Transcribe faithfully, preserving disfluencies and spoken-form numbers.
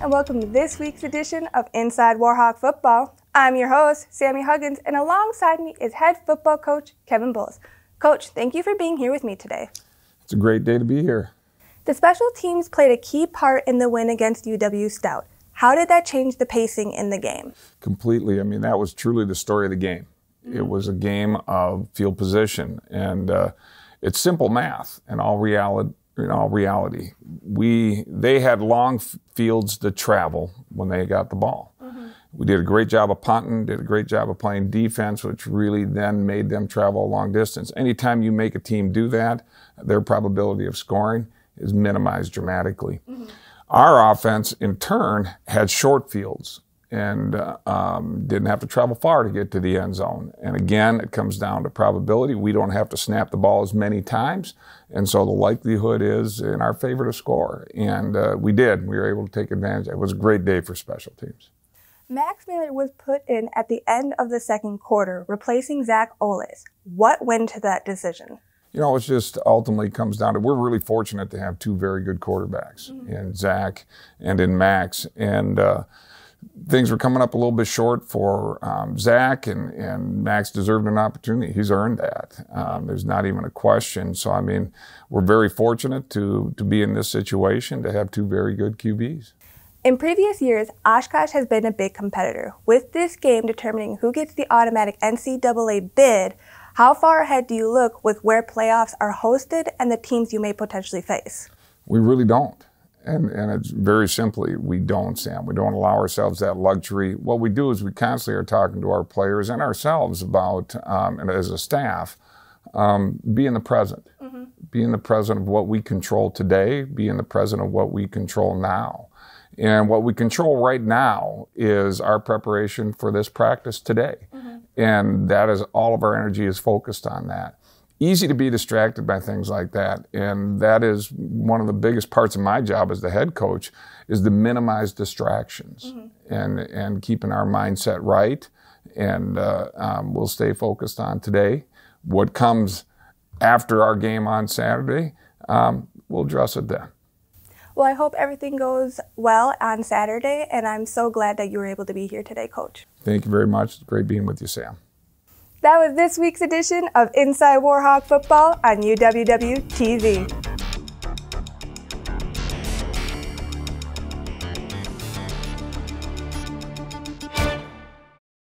and welcome to this week's edition of Inside Warhawk Football. I'm your host, Sami Huggins, and alongside me is head football coach Kevin Bullis. Coach, thank you for being here with me today. It's a great day to be here. The special teams played a key part in the win against U W-Stout. How did that change the pacing in the game? Completely. I mean, that was truly the story of the game. Mm-hmm. It was a game of field position, and uh, it's simple math in all reality. In all reality, we they had long f- fields to travel when they got the ball. Mm-hmm. We did a great job of punting, did a great job of playing defense, which really then made them travel a long distance. Anytime you make a team do that, their probability of scoring is minimized dramatically. Mm-hmm. Our offense, in turn, had short fields and uh, um, didn't have to travel far to get to the end zone. And again, it comes down to probability. We don't have to snap the ball as many times, and so the likelihood is in our favor to score. And uh, we did. We were able to take advantage. It was a great day for special teams. Max Miller was put in at the end of the second quarter, replacing Zach Oles. What went to that decision? You know, it just ultimately comes down to we're really fortunate to have two very good quarterbacks, mm-hmm. in Zach and in Max. And uh, things were coming up a little bit short for um, Zach, and, and Max deserved an opportunity. He's earned that. Um, there's not even a question. So, I mean, we're very fortunate to, to be in this situation to have two very good Q Bs. In previous years, Oshkosh has been a big competitor. With this game determining who gets the automatic N C double A bid, how far ahead do you look with where playoffs are hosted and the teams you may potentially face? We really don't. And and it's very simply, we don't, Sam. We don't allow ourselves that luxury. What we do is we constantly are talking to our players and ourselves about, um, and as a staff, um, be in the present. Mm-hmm. Be in the present of what we control today. Be in the present of what we control now. And what we control right now is our preparation for this practice today. Mm-hmm. And that is all of our energy is focused on that. Easy to be distracted by things like that. And that is one of the biggest parts of my job as the head coach is to minimize distractions, mm-hmm. and, and keeping our mindset right. And uh, um, we'll stay focused on today. What comes after our game on Saturday, um, we'll address it then. Well, I hope everything goes well on Saturday, and I'm so glad that you were able to be here today, Coach. Thank you very much. It's great being with you, Sam. That was this week's edition of Inside Warhawk Football on U W W T V.